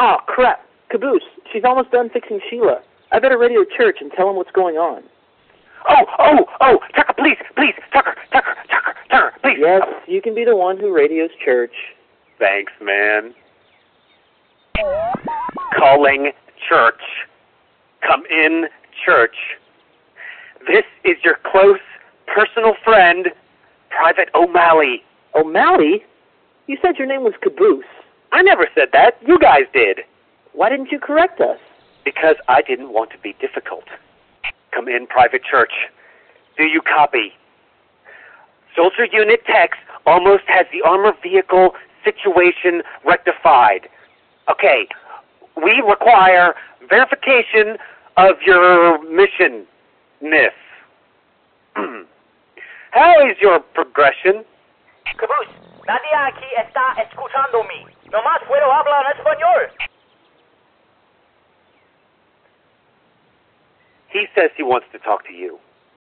Oh, crap. Caboose, she's almost done fixing Sheila. I better radio church and tell them what's going on. Oh, Tucker, please, Tucker, please. Yes, you can be the one who radios church. Thanks, man. Calling church. Come in, church. This is your close, personal friend, Private O'Malley. O'Malley? You said your name was Caboose. I never said that. You guys did. Why didn't you correct us? Because I didn't want to be difficult. Come in, Private Church. Do you copy? Soldier Unit Tex almost has the armor vehicle situation rectified. Okay, we require verification of your mission, miss. How is your progression? Caboose, nadie aquí está escuchando mí. Nomás puedo hablar español. He says he wants to talk to you.